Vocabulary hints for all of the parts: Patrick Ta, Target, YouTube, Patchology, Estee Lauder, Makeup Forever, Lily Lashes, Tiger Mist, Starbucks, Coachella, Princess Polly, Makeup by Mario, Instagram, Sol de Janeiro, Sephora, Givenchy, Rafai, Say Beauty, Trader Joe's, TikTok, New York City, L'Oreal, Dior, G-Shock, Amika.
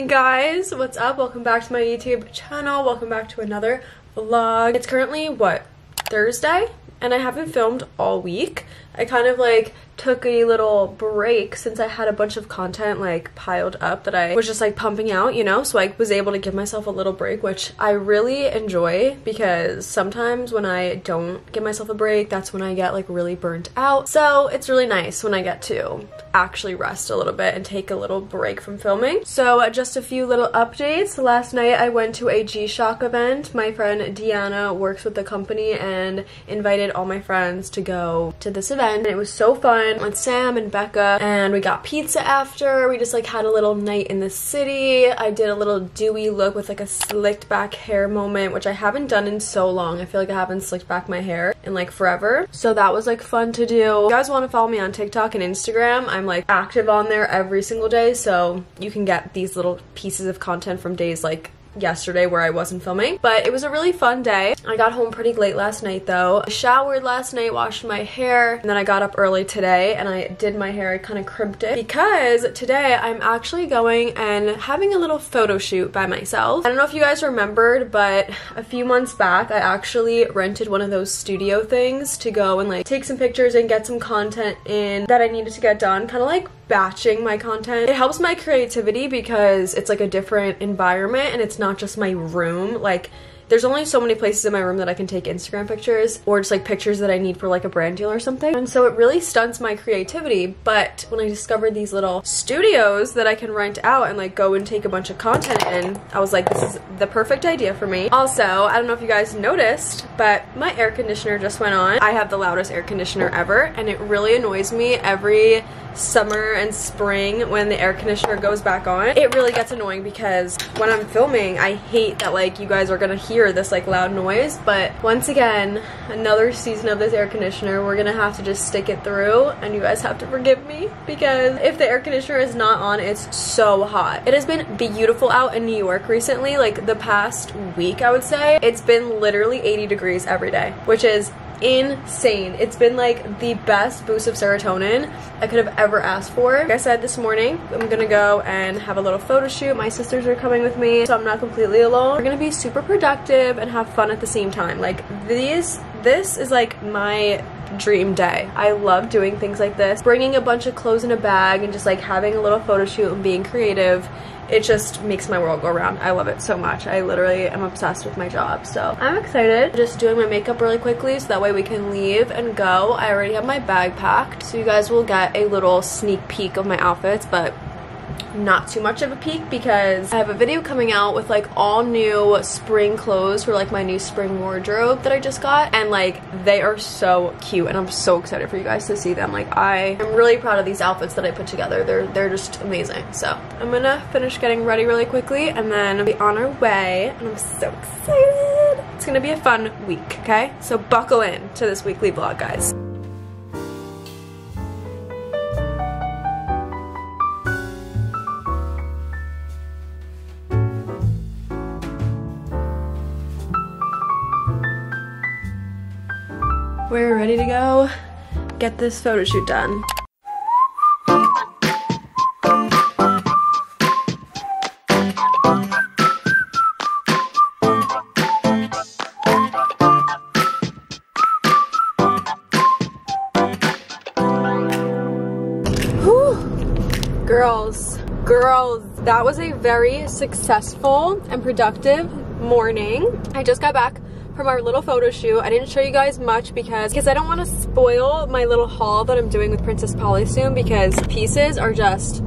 morning, guys. What's up? Welcome back to my YouTube channel. Welcome back to another vlog. It's currently, what, Thursday? And I haven't filmed all week. I kind of like took a little break since I had a bunch of content like piled up that I was just like pumping out, you know? So I was able to give myself a little break, which I really enjoy because sometimes when I don't give myself a break, that's when I get like really burnt out. So it's really nice when I get to actually rest a little bit and take a little break from filming. So just a few little updates. Last night I went to a G-Shock event. My friend Deanna works with the company and invited all my friends to go to this event. And it was so fun. With Sam and Becca, and we got pizza after. We just like had a little night in the city. I did a little dewy look with like a slicked back hair moment, which I haven't done in so long. I feel like I haven't slicked back my hair in like forever, so that was like fun to do. If you guys want to follow me on TikTok and Instagram, I'm like active on there every single day, so you can get these little pieces of content from days like yesterday where I wasn't filming. But it was a really fun day. I got home pretty late last night though. I showered last night, washed my hair, and then I got up early today and I did my hair. I kind of crimped it because today I'm actually going and having a little photo shoot by myself. I don't know if you guys remembered, but a few months back I actually rented one of those studio things to go and like take some pictures and get some content in that I needed to get done, kind of like batching my content. It helps my creativity because it's like a different environment and it's not just my room. Like, there's only so many places in my room that I can take Instagram pictures or just like pictures that I need for like a brand deal or something. And so it really stunts my creativity. But when I discovered these little studios that I can rent out and like go and take a bunch of content in, I was like, this is the perfect idea for me. Also, I don't know if you guys noticed, but my air conditioner just went on. I have the loudest air conditioner ever, and it really annoys me every summer and spring when the air conditioner goes back on. It really gets annoying because when I'm filming, I hate that like you guys are gonna hear this like loud noise. But once again, another season of this air conditioner, we're gonna have to just stick it through, and you guys have to forgive me because if the air conditioner is not on, it's so hot. It has been beautiful out in New York recently. Like the past week, I would say it's been literally 80 degrees every day, which is insane. It's been like the best boost of serotonin I could have ever asked for. Like I said, this morning I'm gonna go and have a little photo shoot. My sisters are coming with me, so I'm not completely alone. We're gonna be super productive and have fun at the same time. Like this is like my dream day. I love doing things like this, bringing a bunch of clothes in a bag and just like having a little photo shoot and being creative. It just makes my world go round. I love it so much. I literally am obsessed with my job, so I'm excited. Just doing my makeup really quickly so that way we can leave and go. I already have my bag packed, so you guys will get a little sneak peek of my outfits, but not too much of a peek because I have a video coming out with like all new spring clothes for like my new spring wardrobe that I just got, and like they are so cute and I'm so excited for you guys to see them. Like I am really proud of these outfits that I put together. They're just amazing. So I'm gonna finish getting ready really quickly and then I'll be on our way, and I'm so excited. It's gonna be a fun week, okay? So buckle in to this weekly vlog, guys. We're ready to go get this photo shoot done. Whew. Girls, that was a very successful and productive morning. I just got back from our little photo shoot. I didn't show you guys much because I don't want to spoil my little haul that I'm doing with Princess Polly soon, because pieces are just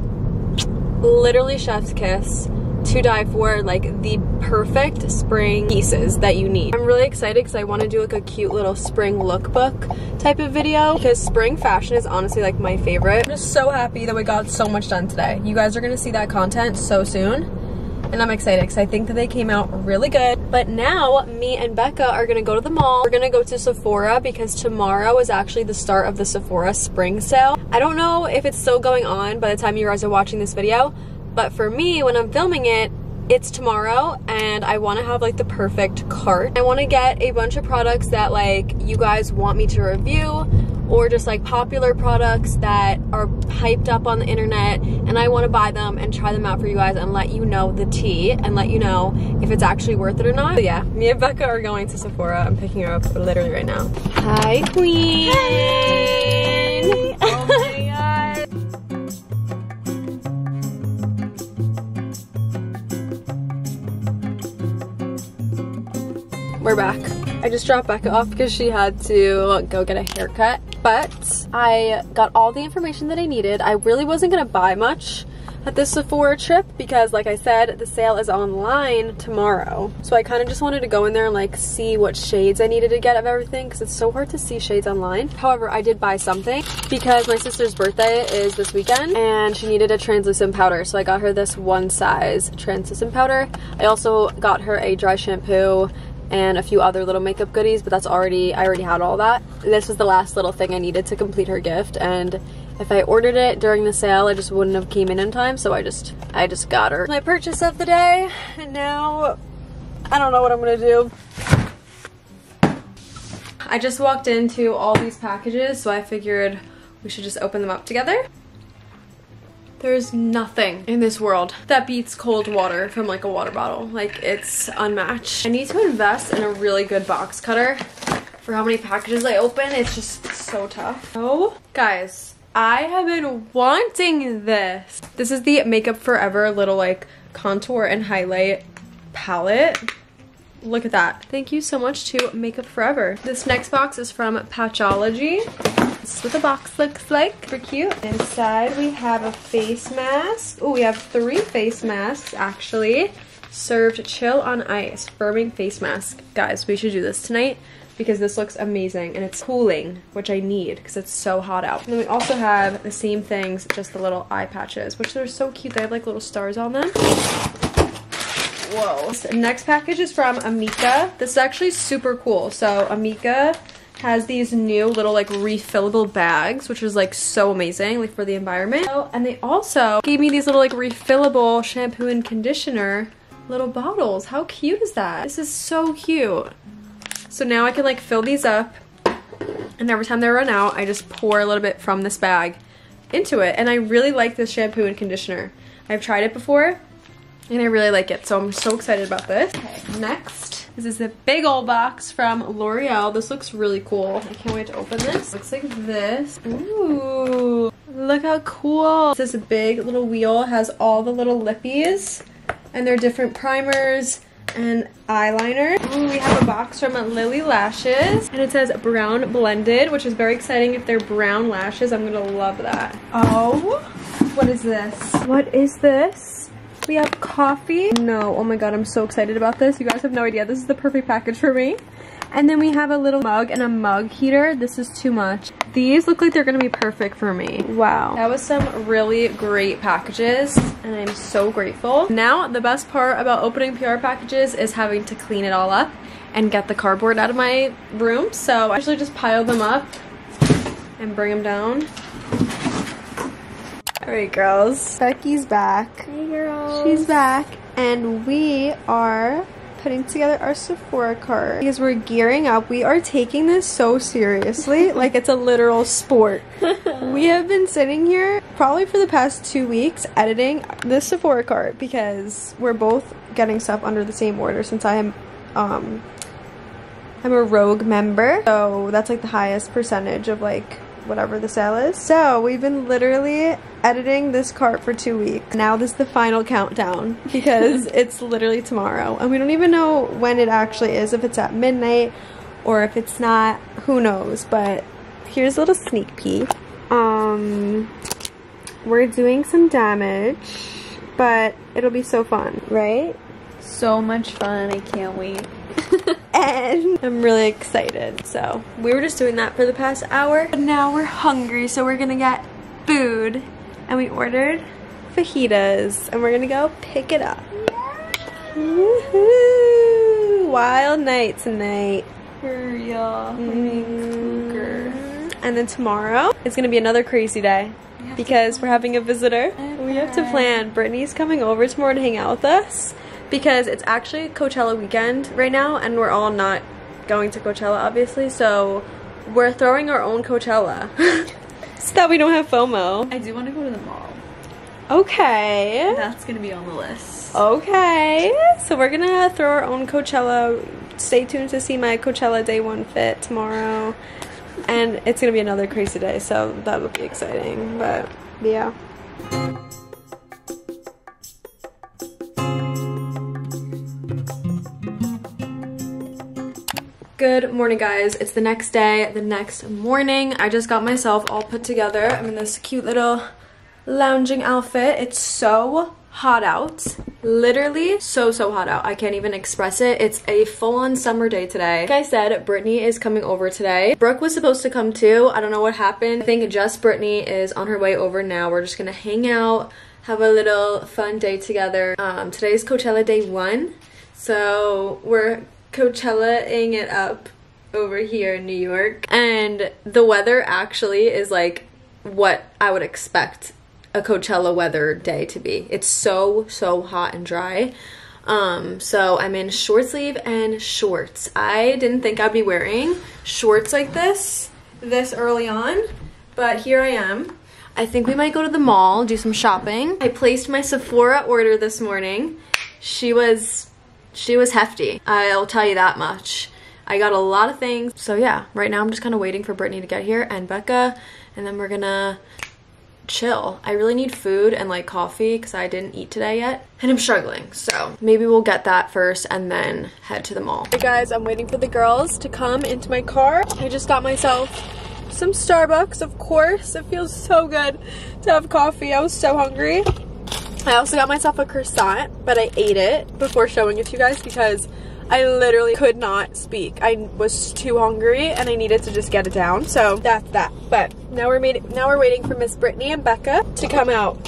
literally chef's kiss to die for, like the perfect spring pieces that you need. I'm really excited because I want to do like a cute little spring lookbook type of video because spring fashion is honestly like my favorite. I'm just so happy that we got so much done today. You guys are going to see that content so soon. And I'm excited because I think that they came out really good. But now me and Becca are gonna go to the mall. We're gonna go to Sephora because tomorrow is actually the start of the Sephora spring sale. I don't know if it's still going on by the time you guys are watching this video, but for me, when I'm filming it, it's tomorrow, and I want to have like the perfect cart. I want to get a bunch of products that like you guys want me to review or just like popular products that are hyped up on the internet, and I want to buy them and try them out for you guys and let you know the tea and let you know if it's actually worth it or not. So yeah, me and Becca are going to Sephora. I'm picking her up literally right now. Hi, Queen. Hey. Oh my God. We're back. I just dropped Becca off because she had to go get a haircut, but I got all the information that I needed. I really wasn't gonna buy much at this Sephora trip because, like I said, the sale is online tomorrow. So I kind of just wanted to go in there and like see what shades I needed to get of everything because it's so hard to see shades online. However, I did buy something because my sister's birthday is this weekend and she needed a translucent powder. So I got her this one size translucent powder. I also got her a dry shampoo and a few other little makeup goodies, but that's already, I already had all that. This was the last little thing I needed to complete her gift, and if I ordered it during the sale, I just wouldn't have came in time, so I just got her my purchase of the day, and now I don't know what I'm gonna do. I just walked into all these packages, so I figured we should just open them up together. There's nothing in this world that beats cold water from like a water bottle. Like, it's unmatched. I need to invest in a really good box cutter for how many packages I open. It's just so tough. Oh, guys, I have been wanting this. This is the Makeup Forever little like contour and highlight palette. Look at that. Thank you so much to Makeup Forever. This next box is from Patchology. This is what the box looks like. Super cute. Inside we have a face mask. Oh, we have 3 face masks actually. Served chill on ice. Firming face mask. Guys, we should do this tonight because this looks amazing and it's cooling, which I need because it's so hot out. And then we also have the same things, just the little eye patches, which they're so cute. They have like little stars on them. Whoa. This next package is from Amika. This is actually super cool. So Amika has these new little like refillable bags, which is like so amazing, like for the environment. Oh, and they also gave me these little like refillable shampoo and conditioner little bottles. How cute is that? This is so cute. So now I can like fill these up, and every time they run out, I just pour a little bit from this bag into it. And I really like this shampoo and conditioner. I've tried it before and I really like it, so I'm so excited about this. Okay, next. This is a big old box from L'Oreal. This looks really cool. I can't wait to open this. Looks like this. Ooh, look how cool. This big little wheel has all the little lippies and their different primers and eyeliner. Ooh, we have a box from Lily Lashes and it says brown blended, which is very exciting. If they're brown lashes, I'm gonna love that. Oh, what is this? What is this? We have coffee. No, oh my God, I'm so excited about this. You guys have no idea. This is the perfect package for me. And then we have a little mug and a mug heater. This is too much. These look like they're gonna be perfect for me. Wow. That was some really great packages and I'm so grateful. Now, the best part about opening PR packages is having to clean it all up and get the cardboard out of my room. So I usually just pile them up and bring them down. Alright girls, Becky's back. Hey girls. She's back and we are putting together our Sephora card because we're gearing up. We are taking this so seriously, like it's a literal sport. We have been sitting here probably for the past 2 weeks editing this Sephora card because we're both getting stuff under the same order since I am I'm a rogue member. So that's like the highest percentage of like whatever the sale is. So we've been literally editing this cart for 2 weeks. Now this is the final countdown because it's literally tomorrow and we don't even know when it actually is, if it's at midnight or if it's not, who knows. But here's a little sneak peek. We're doing some damage, but it'll be so fun, right? So much fun, I can't wait. And I'm really excited. So we were just doing that for the past hour, but now we're hungry, so we're gonna get food and we ordered fajitas and we're gonna go pick it up. Yeah. Woohoo! Wild night tonight. Yeah. And then tomorrow it's gonna be another crazy day because we're having a visitor. Okay. We have to plan. Brittany's coming over tomorrow to hang out with us, because it's actually Coachella weekend right now and we're all not going to Coachella obviously, so We're throwing our own Coachella. So that we don't have FOMO. I do want to go to the mall. Okay. That's going to be on the list. Okay. So we're going to throw our own Coachella. Stay tuned to see my Coachella day one fit tomorrow. And it's going to be another crazy day, so that will be exciting. But yeah. Good morning, guys. It's the next day, the next morning. I just got myself all put together. I'm in this cute little lounging outfit. It's so hot out. Literally so hot out. I can't even express it. It's a full-on summer day today. Like I said, Brittany is coming over today. Brooke was supposed to come too. I don't know what happened. I think just Brittany is on her way over now. We're just gonna hang out, have a little fun day together. Today's Coachella day one, so we're Coachella-ing it up over here in New York. And the weather actually is like what I would expect a Coachella weather day to be. It's so hot and dry. So I'm in short sleeve and shorts. I didn't think I'd be wearing shorts like this early on, but here I am. I think we might go to the mall, do some shopping. I placed my Sephora order this morning. She was hefty, I'll tell you that much. I got a lot of things. So yeah, right now I'm just kind of waiting for Brittany to get here and Becca, and then we're gonna chill. I really need food and like coffee because I didn't eat today yet and I'm struggling, so maybe we'll get that first and then head to the mall. Hey guys, I'm waiting for the girls to come into my car. I just got myself some Starbucks, of course. It feels so good to have coffee. I was so hungry. I also got myself a croissant, but I ate it before showing it to you guys because I literally could not speak. I was too hungry and I needed to just get it down, so that's that. But now we're waiting for Miss Brittany and Becca to come out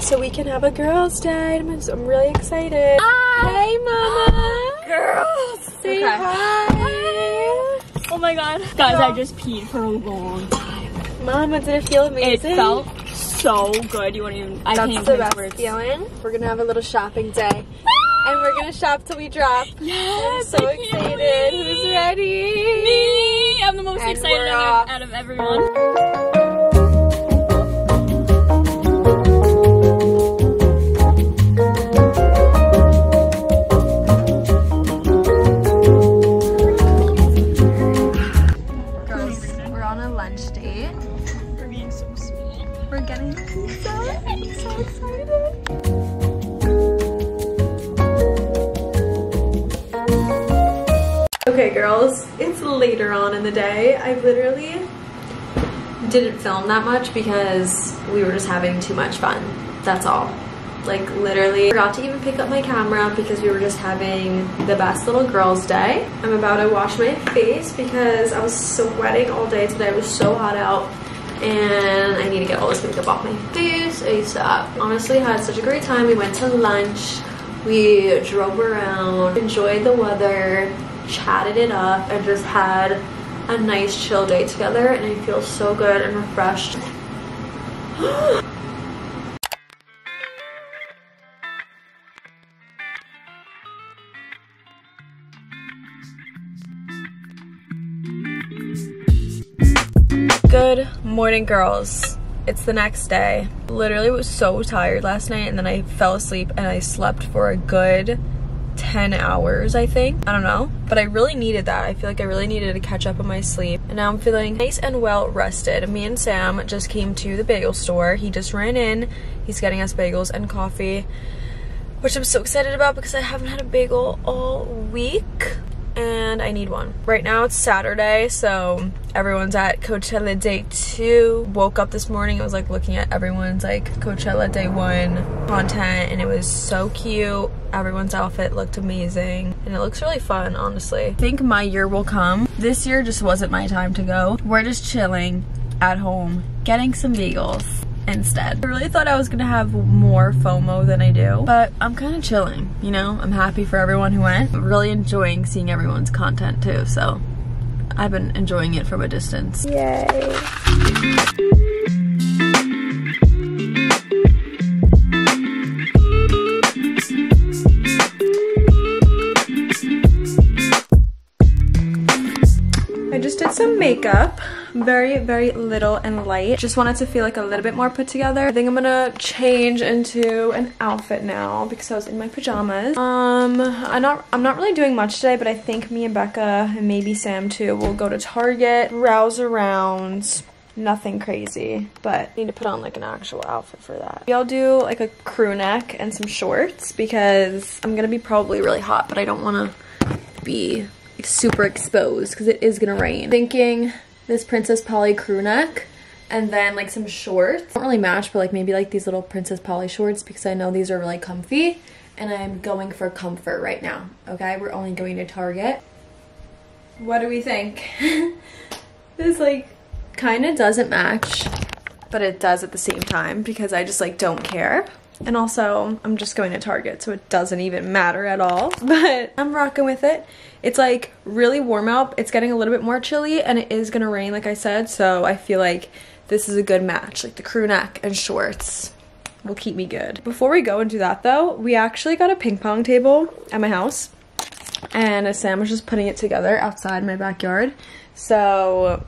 so we can have a girls' day. I'm really excited. Hi. Hey, Mama. Girls. Say okay. Hi. Oh my God. Guys, I just peed for a long time. Mama, did it feel amazing? It felt so good. You won't even. I can't even. That's the best feeling. We're gonna have a little shopping day, and we're gonna shop till we drop. Yes, I'm so excited. Wait. Who's ready? Me. I'm the most excited out of everyone. Okay girls, it's later on in the day. I literally didn't film that much because we were just having too much fun. That's all. Like literally forgot to even pick up my camera because we were just having the best little girls day. I'm about to wash my face because I was sweating all day today. It was so hot out and I need to get all this makeup off my face ASAP. Honestly, had such a great time. We went to lunch. We drove around, enjoyed the weather, chatted it up, and just had a nice chill day together, and I feel so good and refreshed. Good morning, girls. It's the next day. Literally was so tired last night, and then I fell asleep and I slept for a good 10 hours, I think. I don't know, but I really needed that. I feel like I really needed to catch up on my sleep, and now I'm feeling nice and well rested. Me and Sam just came to the bagel store. He just ran in. He's getting us bagels and coffee, which I'm so excited about because I haven't had a bagel all week. And I need one. Right now it's Saturday, so everyone's at Coachella day two. Woke up this morning, I was like looking at everyone's like Coachella day one content, and it was so cute. Everyone's outfit looked amazing and it looks really fun, honestly. I think my year will come. This year just wasn't my time to go. We're just chilling at home, getting some bagels instead. I really thought I was gonna have more FOMO than I do, but I'm kind of chilling, you know? I'm happy for everyone who went. I'm really enjoying seeing everyone's content too, so I've been enjoying it from a distance. Yay. I just did some makeup. Very little and light. Just wanted to feel like a little bit more put together. I think I'm gonna change into an outfit now because I was in my pajamas. I'm not really doing much today, but I think me and Becca and maybe Sam too will go to Target, browse around. Nothing crazy, but I need to put on like an actual outfit for that. Maybe I'll do like a crew neck and some shorts because I'm gonna be probably really hot, but I don't wanna be super exposed because it is gonna rain. Thinking this Princess Polly crew neck and then like some shorts. Don't really match, but like maybe like these little Princess Polly shorts because I know these are really comfy and I'm going for comfort right now, okay? We're only going to Target. What do we think? This like kind of doesn't match, but it does at the same time because I just like don't care. And also I'm just going to Target, so it doesn't even matter at all, but I'm rocking with it. It's like really warm out. It's getting a little bit more chilly and it is gonna rain like I said, so I feel like this is a good match. Like the crew neck and shorts will keep me good. Before we go and do that though, we actually got a ping pong table at my house and Sam was just putting it together outside my backyard, so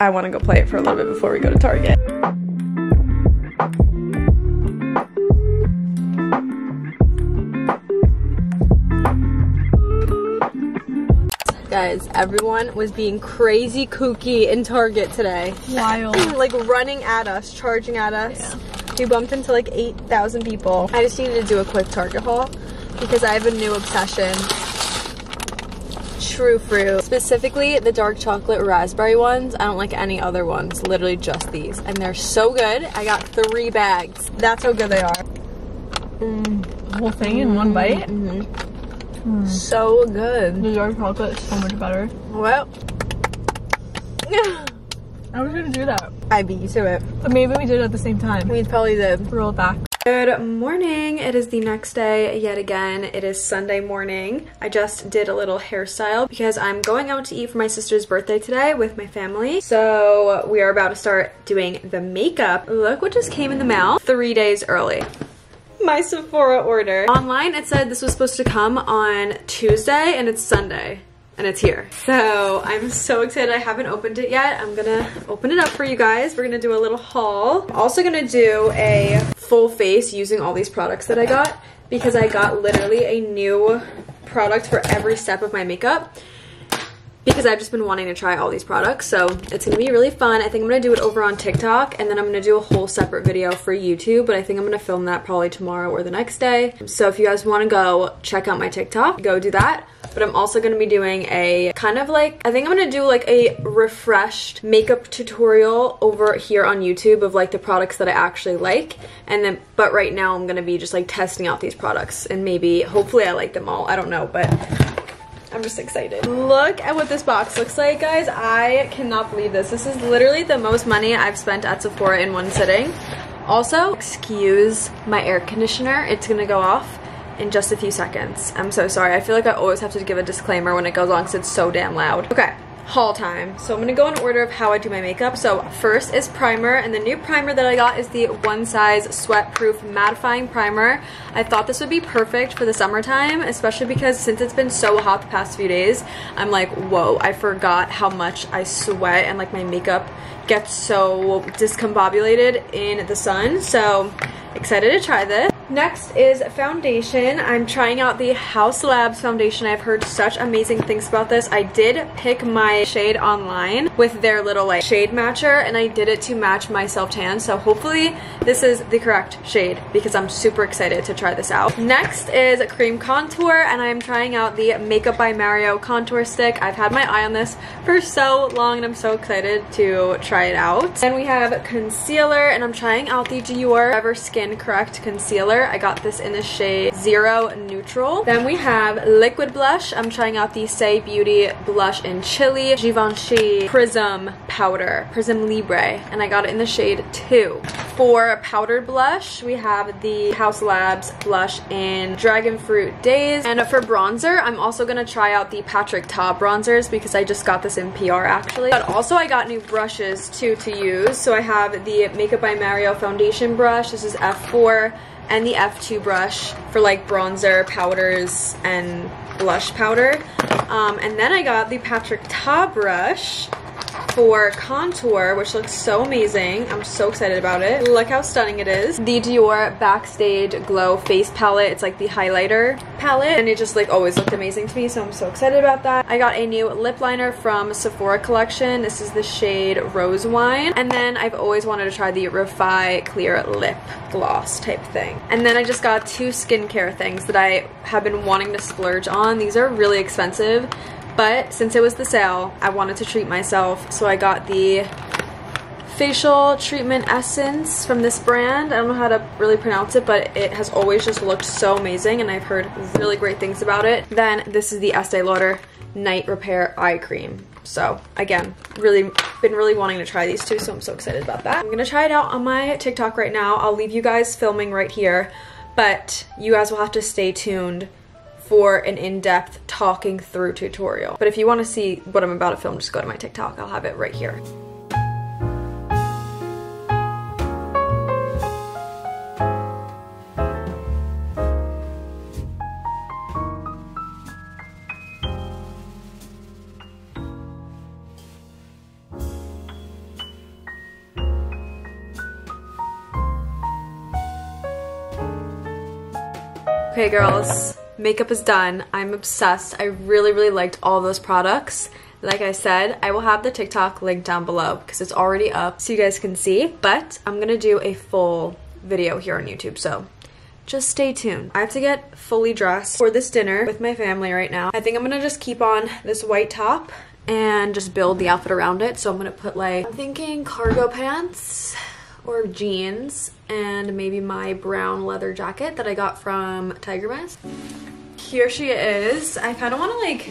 I want to go play it for a little bit before we go to Target. Guys, everyone was being crazy kooky in Target today. Wild. Like running at us, charging at us. Yeah. We bumped into like 8,000 people. I just needed to do a quick Target haul because I have a new obsession. True Fruit. Specifically the dark chocolate raspberry ones. I don't like any other ones, literally just these. And they're so good. I got 3 bags. That's how good they are. The whole thing in one bite? Mm-hmm. So good. The dark chocolate is so much better. Well, I was gonna do that. I beat you to it. But maybe we did it at the same time. We probably did. Roll it back. Good morning. It is the next day yet again. It is Sunday morning. I just did a little hairstyle because I'm going out to eat for my sister's birthday today with my family. So we are about to start doing the makeup. Look what just came in the mail 3 days early. My Sephora order. Online it said this was supposed to come on Tuesday and it's Sunday and it's here. So I'm so excited. I haven't opened it yet. I'm gonna open it up for you guys. We're gonna do a little haul. I'm also gonna do a full face using all these products that I got because I got literally a new product for every step of my makeup because I've just been wanting to try all these products, so it's gonna be really fun. I think I'm gonna do it over on TikTok and then I'm gonna do a whole separate video for YouTube, but I think I'm gonna film that probably tomorrow or the next day. So if you guys wanna go check out my TikTok, go do that. But I'm also gonna be doing a kind of like, I think I'm gonna do like a refreshed makeup tutorial over here on YouTube of like the products that I actually like. And then, but right now I'm gonna be just like testing out these products and maybe, hopefully I like them all, I don't know, but I'm just excited. Look at what this box looks like, guys. I cannot believe this. This is literally the most money I've spent at Sephora in one sitting. Also, excuse my air conditioner. It's gonna go off in just a few seconds. I'm so sorry. I feel like I always have to give a disclaimer when it goes on because it's so damn loud. Okay, haul time. So I'm gonna go in order of how I do my makeup. So first is primer, and the new primer that I got is the One Size Sweatproof Mattifying Primer. I thought this would be perfect for the summertime, especially because since it's been so hot the past few days, I'm like, whoa, I forgot how much I sweat and like my makeup gets so discombobulated in the sun. So excited to try this. Next is foundation. I'm trying out the House Labs foundation. I've heard such amazing things about this. I did pick my shade online with their little like shade matcher and I did it to match my self-tan. So hopefully this is the correct shade because I'm super excited to try this out. Next is a cream contour and I'm trying out the Makeup by Mario contour stick. I've had my eye on this for so long and I'm so excited to try it out. Then we have concealer and I'm trying out the Dior Forever Skin Correct Concealer. I got this in the shade 0 Neutral. Then we have liquid blush. I'm trying out the Say Beauty Blush in Chili Givenchy Prism Powder, Prism Libre, and I got it in the shade 2. For powdered blush, we have the House Labs blush in Dragon Fruit Days. And for bronzer, I'm also gonna try out the Patrick Ta bronzers because I just got this in PR actually. But also I got new brushes too to use. So I have the Makeup by Mario foundation brush. This is F4. And the F2 brush for like bronzer, powders, and blush powder. And then I got the Patrick Ta brush for contour, which looks so amazing. I'm so excited about it. Look how stunning it is. The Dior Backstage Glow Face Palette. It's like the highlighter palette, and it just like always looked amazing to me, so I'm so excited about that. I got a new lip liner from Sephora collection. This is the shade Rose Wine. And then I've always wanted to try the Rafai Clear Lip Gloss type thing. And then I just got two skincare things that I have been wanting to splurge on. These are really expensive, but since it was the sale, I wanted to treat myself, so I got the facial treatment essence from this brand. I don't know how to really pronounce it, but it has always just looked so amazing, and I've heard really great things about it. Then this is the Estee Lauder Night Repair Eye Cream. So again, really wanting to try these two, so I'm so excited about that. I'm gonna try it out on my TikTok right now. I'll leave you guys filming right here, but you guys will have to stay tuned for an in-depth talking through tutorial. But if you want to see what I'm about to film, just go to my TikTok. I'll have it right here. Okay girls, makeup is done. I'm obsessed. I really liked all those products. Like I said, I will have the TikTok link down below because it's already up so you guys can see, but I'm gonna do a full video here on YouTube, so just stay tuned. I have to get fully dressed for this dinner with my family right now. I think I'm gonna just keep on this white top and just build the outfit around it. So I'm gonna put like, I'm thinking cargo pants or jeans, and maybe my brown leather jacket that I got from Tiger Mist. Here she is. I kind of want to like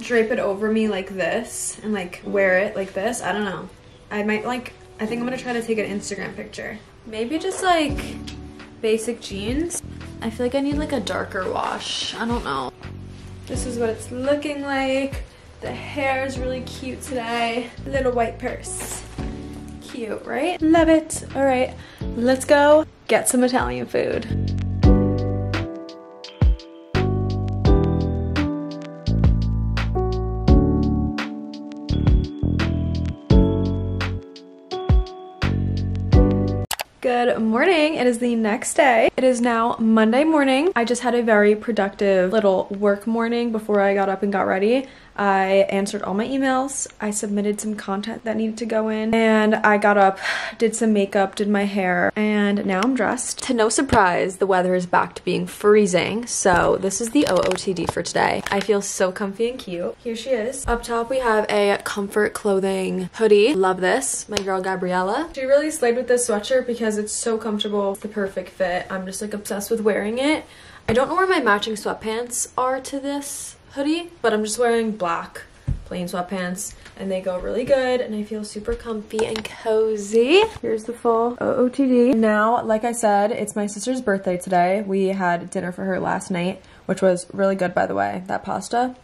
drape it over me like this and like wear it like this. I don't know. I might like, I think I'm gonna try to take an Instagram picture. Maybe just like basic jeans. I feel like I need like a darker wash. I don't know. This is what it's looking like. The hair is really cute today. Little white purse. Cute, right? Love it. All right, let's go get some Italian food. Good morning. It is the next day. It is now Monday morning. I just had a very productive little work morning before I got up and got ready. I answered all my emails, I submitted some content that needed to go in, and I got up, did some makeup, did my hair, and now I'm dressed. To no surprise, the weather is back to being freezing, so this is the OOTD for today. I feel so comfy and cute. Here she is. Up top we have a Comfort Clothing hoodie. Love this. My girl Gabriella. She really slayed with this sweatshirt because it's so comfortable. It's the perfect fit. I'm just like obsessed with wearing it. I don't know where my matching sweatpants are to this hoodie, but I'm just wearing black plain sweatpants and they go really good, and I feel super comfy and cozy. Here's the full OOTD. Now, like I said, it's my sister's birthday today. We had dinner for her last night, which was really good, by the way, that pasta.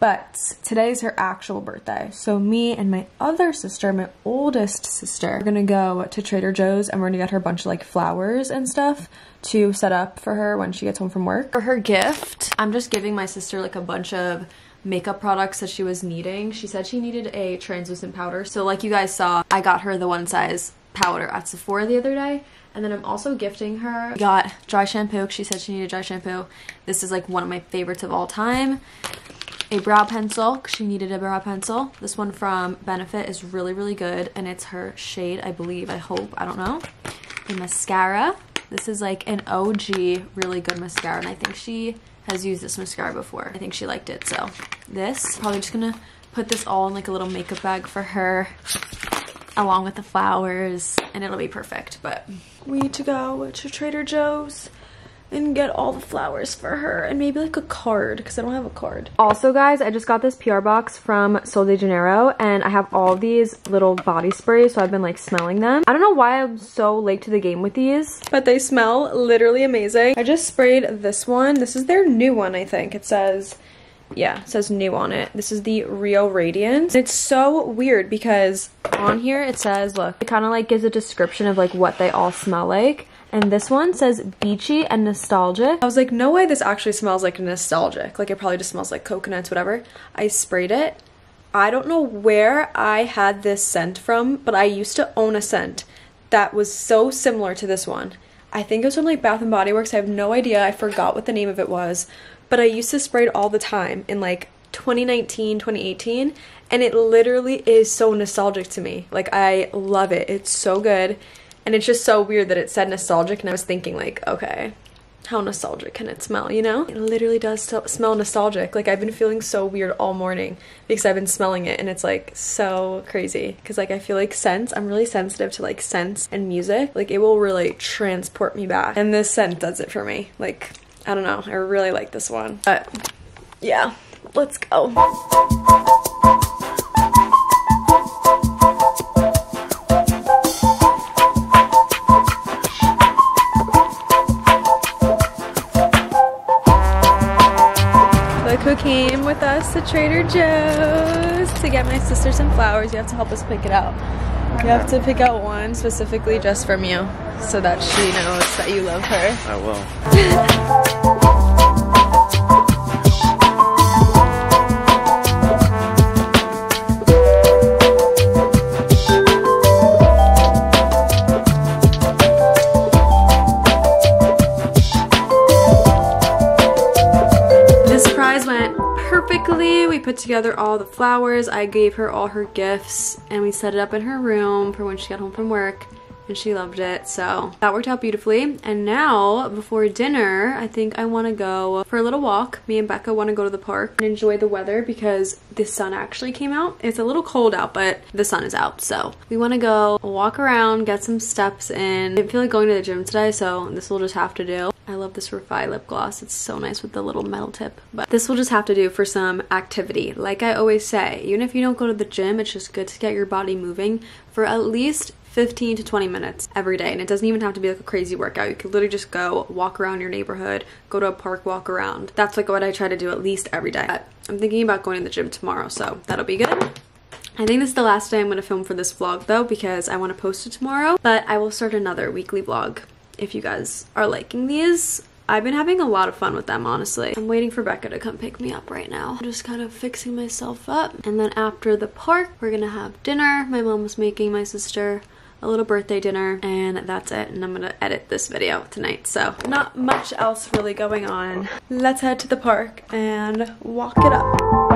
But today's her actual birthday. So me and my other sister, my oldest sister, are gonna go to Trader Joe's and we're gonna get her a bunch of like flowers and stuff to set up for her when she gets home from work. For her gift, I'm just giving my sister like a bunch of makeup products that she was needing. She said she needed a translucent powder. So like you guys saw, I got her the one size powder at Sephora the other day. And then I'm also gifting her, got dry shampoo. She said she needed dry shampoo. This is like one of my favorites of all time. A brow pencil, because she needed a brow pencil. This one from Benefit is really good, and it's her shade, I believe, I hope, I don't know. A mascara. This is like an OG really good mascara, and I think she has used this mascara before. I think she liked it, so this. Probably just gonna put this all in like a little makeup bag for her, along with the flowers, and it'll be perfect, but. We need to go to Trader Joe's and get all the flowers for her, and maybe like a card, because I don't have a card. Also guys, I just got this PR box from Sol de Janeiro, and I have all these little body sprays, so I've been like smelling them. I don't know why I'm so late to the game with these, but they smell literally amazing. I just sprayed this one. This is their new one, I think. It says, yeah, it says new on it. This is the Rio Radiance. It's so weird because on here it says, look, it kind of like gives a description of like what they all smell like. And this one says beachy and nostalgic. I was like, no way this actually smells like nostalgic. Like it probably just smells like coconuts, whatever. I sprayed it I don't know where I had this scent from, but I used to own a scent that was so similar to this one. I think it was from like Bath and Body Works. I have no idea. I forgot what the name of it was, but I used to spray it all the time in like 2019, 2018, and it literally is so nostalgic to me. Like, I love it. It's so good, and it's just so weird that it said nostalgic, and I was thinking like, okay, how nostalgic can it smell, you know? It literally does smell nostalgic. Like, I've been feeling so weird all morning because I've been smelling it, and it's like so crazy because like I feel like scents, I'm really sensitive to like scents and music. Like, it will really transport me back, and this scent does it for me. Like, I don't know, I really like this one. But yeah, let's go. Who came with us to Trader Joe's to get my sister some flowers. You have to help us pick it out. You have to pick out one specifically just from you so that she knows that you love her. I will. Put together all the flowers. I gave her all her gifts, and we set it up in her room for when she got home from work, and she loved it, so that worked out beautifully. And now before dinner, I think I want to go for a little walk. Me and Becca want to go to the park and enjoy the weather because the sun actually came out. It's a little cold out, but the sun is out, so we want to go walk around, get some steps in. I didn't feel like going to the gym today, so this will just have to do. I love this Rafai lip gloss. It's so nice with the little metal tip, but this will just have to do for some activity. Like I always say, even if you don't go to the gym, it's just good to get your body moving for at least 15 to 20 minutes every day, and it doesn't even have to be like a crazy workout. You could literally just go walk around your neighborhood, go to a park, walk around. That's like what I try to do at least every day. But I'm thinking about going to the gym tomorrow, so that'll be good. I think this is the last day I'm going to film for this vlog though, because I want to post it tomorrow, but I will start another weekly vlog if you guys are liking these. I've been having a lot of fun with them, honestly. I'm waiting for Becca to come pick me up right now. I'm just kind of fixing myself up, and then after the park, we're gonna have dinner. My mom was making my sister a little birthday dinner, and that's it, and I'm gonna edit this video tonight, so not much else really going on. Let's head to the park and walk it up.